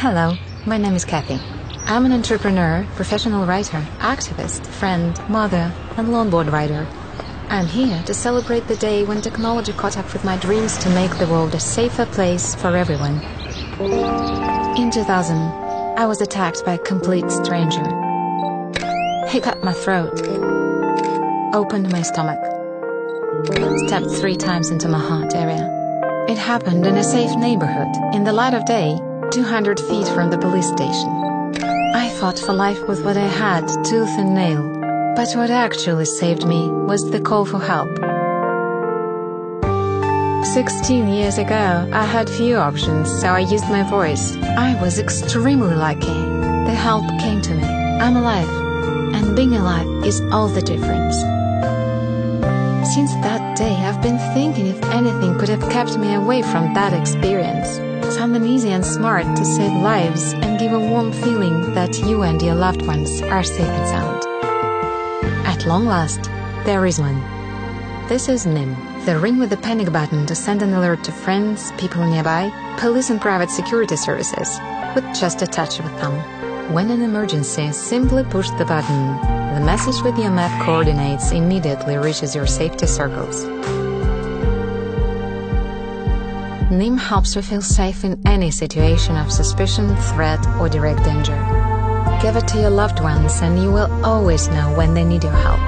Hello, my name is Kathy. I'm an entrepreneur, professional writer, activist, friend, mother, and longboard rider. I'm here to celebrate the day when technology caught up with my dreams to make the world a safer place for everyone. In 2000, I was attacked by a complete stranger. He cut my throat, opened my stomach, stabbed 3 times into my heart area. It happened in a safe neighborhood, in the light of day, 200 feet from the police station. I fought for life with what I had, tooth and nail. But what actually saved me was the call for help. 16 years ago, I had few options, so I used my voice. I was extremely lucky. The help came to me. I'm alive, and being alive is all the difference. Since that day, I've been thinking if anything could have kept me away from that experience. Something easy and smart to save lives and give a warm feeling that you and your loved ones are safe and sound. At long last, there is one. This is NIM, the ring with the panic button to send an alert to friends, people nearby, police and private security services, with just a touch of a thumb. When an emergency, simply push the button. The message with your map coordinates immediately reaches your safety circles. NIM helps you feel safe in any situation of suspicion, threat, or direct danger. Give it to your loved ones and you will always know when they need your help.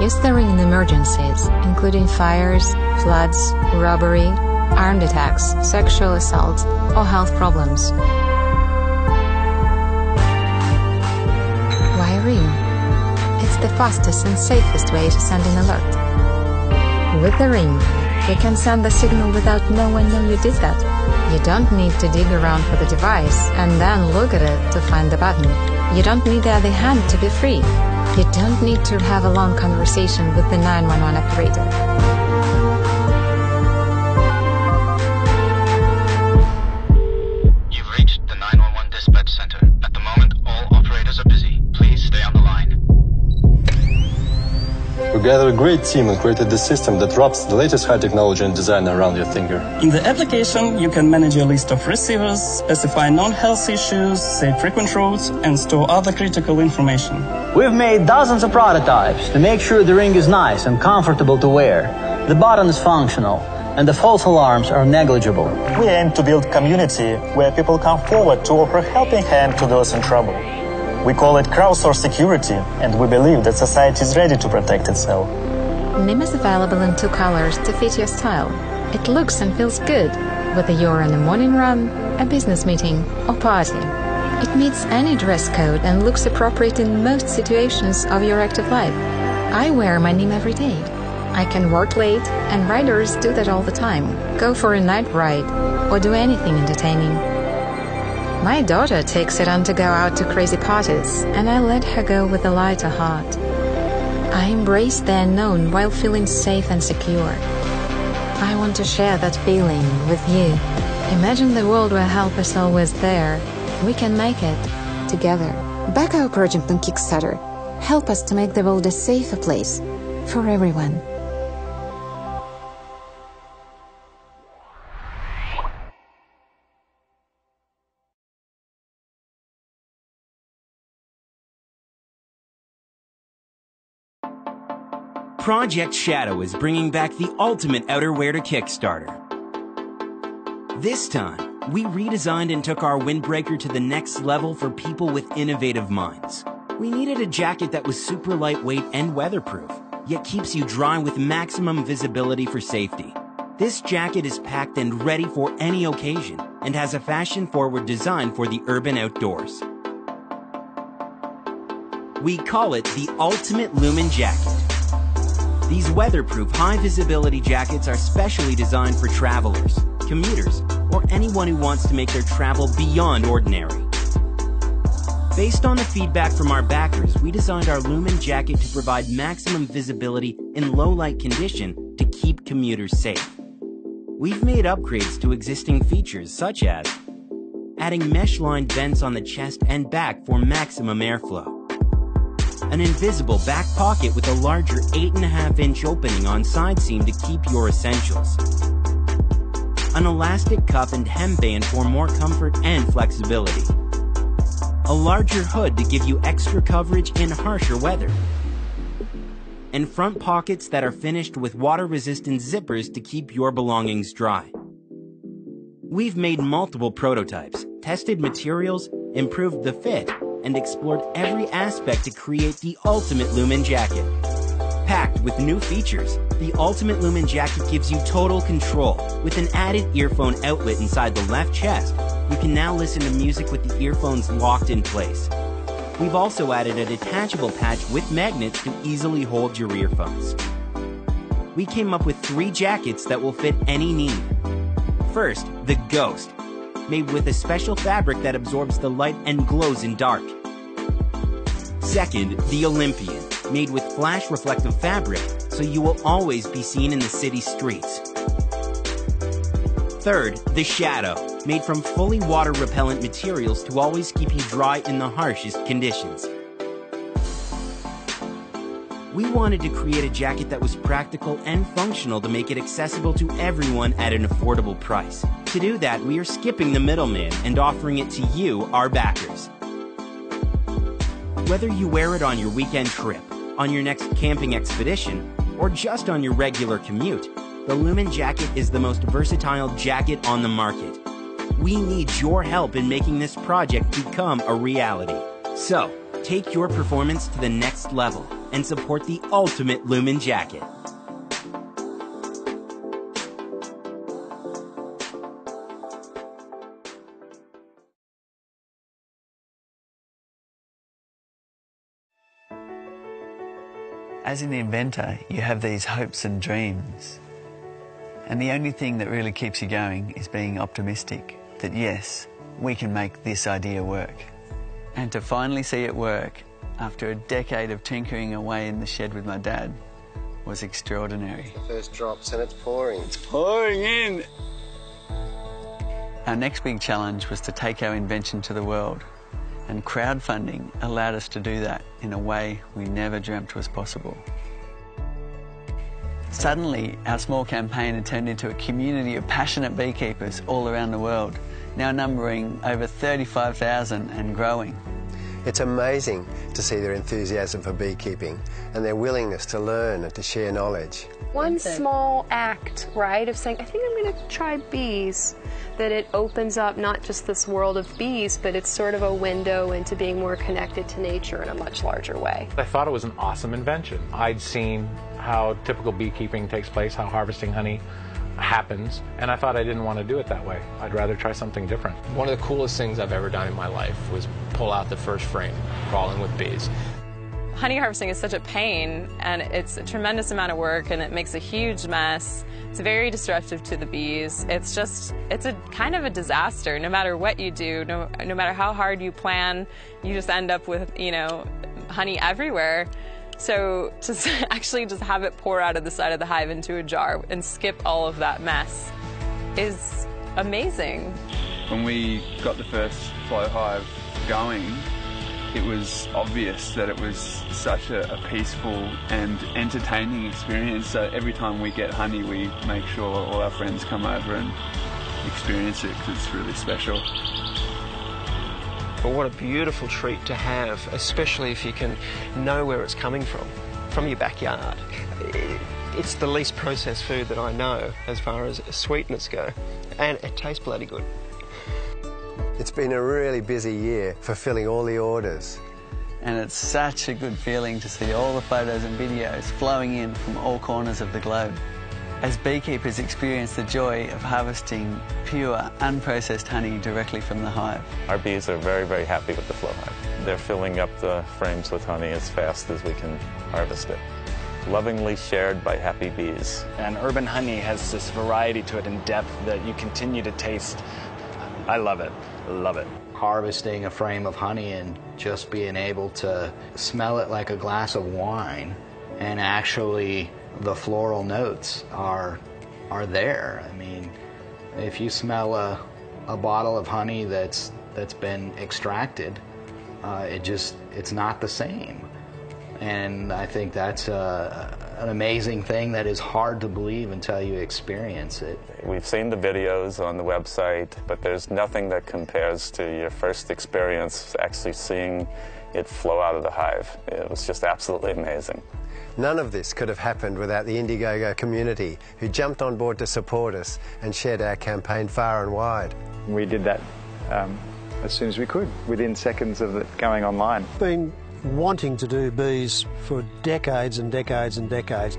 Use the ring in emergencies, including fires, floods, robbery, armed attacks, sexual assaults, or health problems. Why ring? It's the fastest and safest way to send an alert. With the ring, you can send the signal without no one knowing you did that. You don't need to dig around for the device and then look at it to find the button. You don't need the other hand to be free. You don't need to have a long conversation with the 911 operator. You've reached the 911 dispatch center. At the moment, all operators are busy. Please stay on the line. We gathered a great team and created the system that wraps the latest high technology and design around your finger. In the application, you can manage your list of receivers, specify non-health issues, save frequent routes, and store other critical information. We've made dozens of prototypes to make sure the ring is nice and comfortable to wear, the button is functional, and the false alarms are negligible. We aim to build community where people come forward to offer helping hand to those in trouble. We call it crowdsource security, and we believe that society is ready to protect itself. NIM is available in 2 colors to fit your style. It looks and feels good, whether you're on a morning run, a business meeting, or party. It meets any dress code and looks appropriate in most situations of your active life. I wear my NIM every day. I can work late, and riders do that all the time. Go for a night ride, or do anything entertaining. My daughter takes it on to go out to crazy parties, and I let her go with a lighter heart. I embrace the unknown while feeling safe and secure. I want to share that feeling with you. Imagine the world where help is always there. We can make it together. Back our project on Kickstarter. Help us to make the world a safer place for everyone. Project Shadow is bringing back the ultimate outerwear to Kickstarter. This time, we redesigned and took our windbreaker to the next level for people with innovative minds. We needed a jacket that was super lightweight and weatherproof, yet keeps you dry with maximum visibility for safety. This jacket is packed and ready for any occasion and has a fashion-forward design for the urban outdoors. We call it the Ultimate Lumen Jacket. These weatherproof, high-visibility jackets are specially designed for travelers, commuters, or anyone who wants to make their travel beyond ordinary. Based on the feedback from our backers, we designed our Lumen Jacket to provide maximum visibility in low-light condition to keep commuters safe. We've made upgrades to existing features, such as adding mesh-lined vents on the chest and back for maximum airflow, an invisible back pocket with a larger 8.5-inch opening on side seam to keep your essentials, an elastic cuff and hemband for more comfort and flexibility, a larger hood to give you extra coverage in harsher weather, and front pockets that are finished with water-resistant zippers to keep your belongings dry. We've made multiple prototypes, tested materials, improved the fit, and explored every aspect to create the Ultimate Lumen Jacket. Packed with new features, the Ultimate Lumen Jacket gives you total control. With an added earphone outlet inside the left chest, you can now listen to music with the earphones locked in place. We've also added a detachable patch with magnets to easily hold your earphones. We came up with 3 jackets that will fit any need. First, the Ghost, made with a special fabric that absorbs the light and glows in dark. Second, the Olympian, made with flash reflective fabric, so you will always be seen in the city streets. Third, the Shadow, made from fully water-repellent materials to always keep you dry in the harshest conditions. We wanted to create a jacket that was practical and functional to make it accessible to everyone at an affordable price. To do that, we are skipping the middleman and offering it to you, our backers. Whether you wear it on your weekend trip, on your next camping expedition, or just on your regular commute, the Lumen Jacket is the most versatile jacket on the market. We need your help in making this project become a reality. So, take your performance to the next level and support the Ultimate Lumen Jacket. As in the inventor, you have these hopes and dreams. And the only thing that really keeps you going is being optimistic that, yes, we can make this idea work. And to finally see it work after a decade of tinkering away in the shed with my dad was extraordinary. The first drops and it's pouring. It's pouring in. Our next big challenge was to take our invention to the world, and crowdfunding allowed us to do that in a way we never dreamt was possible. Suddenly, our small campaign had turned into a community of passionate beekeepers all around the world, now numbering over 35,000 and growing. It's amazing to see their enthusiasm for beekeeping and their willingness to learn and to share knowledge. One small act, right, of saying, I think I'm going to try bees, that it opens up not just this world of bees, but it's sort of a window into being more connected to nature in a much larger way. I thought it was an awesome invention. I'd seen how typical beekeeping takes place, how harvesting honey happens, and I thought I didn't want to do it that way. I'd rather try something different. One of the coolest things I've ever done in my life was pull out the first frame, crawling with bees. Honey harvesting is such a pain, and it's a tremendous amount of work, and it makes a huge mess. It's very destructive to the bees. It's just, it's a kind of a disaster. No matter what you do, no matter how hard you plan, you just end up with, you know, honey everywhere. So to actually just have it pour out of the side of the hive into a jar and skip all of that mess is amazing. When we got the first Flow Hive going, it was obvious that it was such a peaceful and entertaining experience. So every time we get honey, we make sure all our friends come over and experience it, because it's really special. But what a beautiful treat to have, especially if you can know where it's coming from your backyard. It's the least processed food that I know as far as sweetness go, and it tastes bloody good. It's been a really busy year, fulfilling all the orders. And it's such a good feeling to see all the photos and videos flowing in from all corners of the globe. As beekeepers experience the joy of harvesting pure, unprocessed honey directly from the hive. Our bees are very, very happy with the Flow Hive. They're filling up the frames with honey as fast as we can harvest it. Lovingly shared by happy bees. And urban honey has this variety to it and depth that you continue to taste. I love it. Love it. Harvesting a frame of honey and just being able to smell it like a glass of wine, and actually the floral notes are there. I mean, if you smell a bottle of honey that's been extracted, it's not the same. And I think that's an amazing thing that is hard to believe until you experience it. We've seen the videos on the website, but there's nothing that compares to your first experience actually seeing it flow out of the hive. It was just absolutely amazing. None of this could have happened without the Indiegogo community, who jumped on board to support us and shared our campaign far and wide. We did that as soon as we could, within seconds of it going online. Been wanting to do bees for decades and decades and decades.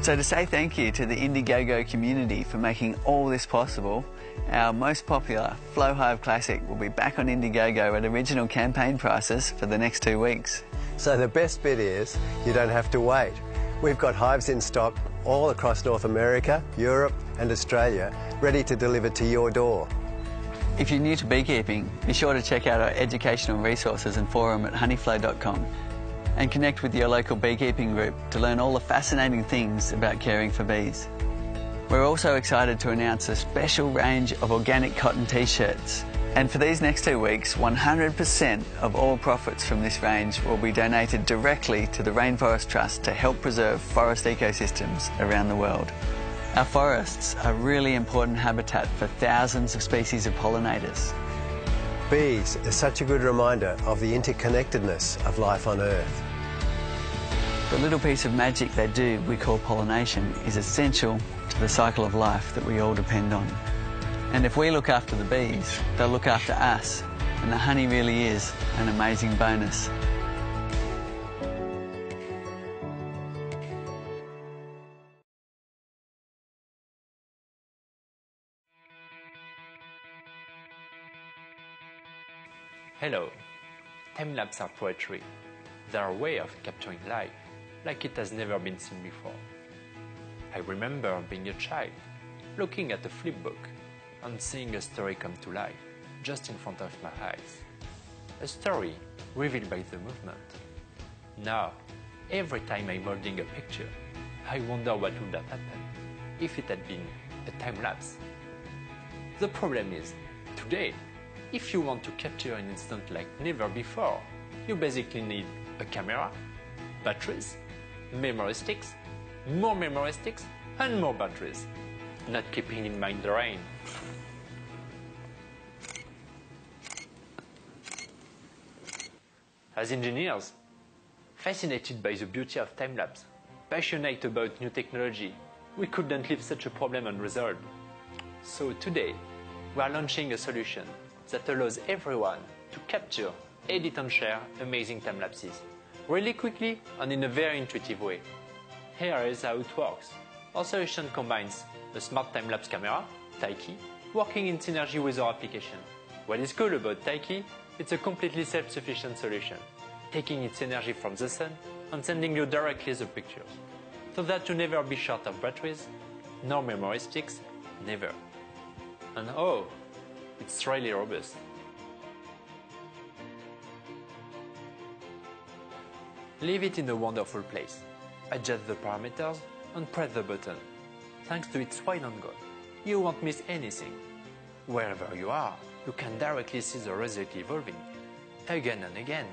So to say thank you to the Indiegogo community for making all this possible, our most popular Flow Hive Classic will be back on Indiegogo at original campaign prices for the next 2 weeks. So the best bit is you don't have to wait. We've got hives in stock all across North America, Europe and Australia, ready to deliver to your door. If you're new to beekeeping, be sure to check out our educational resources and forum at honeyflow.com, and connect with your local beekeeping group to learn all the fascinating things about caring for bees. We're also excited to announce a special range of organic cotton t-shirts, and for these next 2 weeks, 100% of all profits from this range will be donated directly to the Rainforest Trust to help preserve forest ecosystems around the world. Our forests are really important habitat for thousands of species of pollinators. Bees are such a good reminder of the interconnectedness of life on Earth. The little piece of magic they do, we call pollination, is essential to the cycle of life that we all depend on. And if we look after the bees, they'll look after us, and the honey really is an amazing bonus. Hello. Time lapses are poetry. They are a way of capturing life like it has never been seen before. I remember being a child, looking at a flip book and seeing a story come to life just in front of my eyes. A story revealed by the movement. Now, every time I'm holding a picture, I wonder what would have happened if it had been a time lapse. The problem is, today, if you want to capture an instant like never before, you basically need a camera, batteries, memory sticks, more memory sticks, and more batteries, not keeping in mind the rain. As engineers, fascinated by the beauty of time-lapse, passionate about new technology, we couldn't leave such a problem unresolved. So today, we are launching a solution that allows everyone to capture, edit and share amazing time lapses, really quickly and in a very intuitive way. Here is how it works. Our solution combines a smart time lapse camera, Taiki, working in synergy with our application. What is cool about Taiki, it's a completely self-sufficient solution, taking its energy from the sun and sending you directly the pictures, so that you never be short of batteries, nor memory sticks, never. And oh, it's really robust. Leave it in a wonderful place. Adjust the parameters and press the button. Thanks to its wide angle, you won't miss anything. Wherever you are, you can directly see the result evolving. again and again.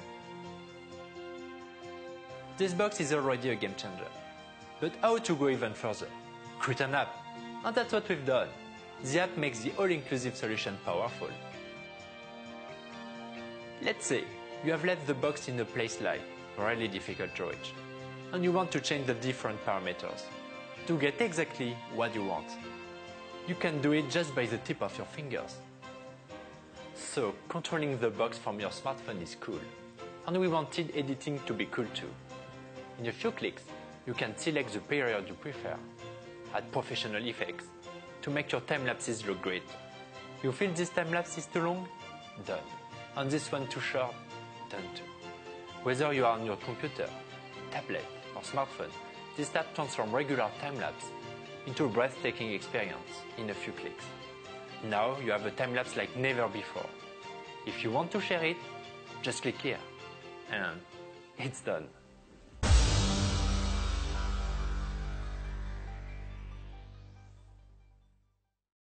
This box is already a game changer. But how to go even further? Create an app. And that's what we've done. The app makes the all-inclusive solution powerful. Let's say you have left the box in a place like really difficult to reach, and you want to change the different parameters to get exactly what you want. You can do it just by the tip of your fingers. So controlling the box from your smartphone is cool, and we wanted editing to be cool too. In a few clicks, you can select the period you prefer, add professional effects, to make your time lapses look great. You feel this time lapse is too long? Done. And this one too short? Done too. Whether you are on your computer, tablet, or smartphone, this app transforms regular time lapse into a breathtaking experience in a few clicks. Now you have a time lapse like never before. If you want to share it, just click here, and it's done.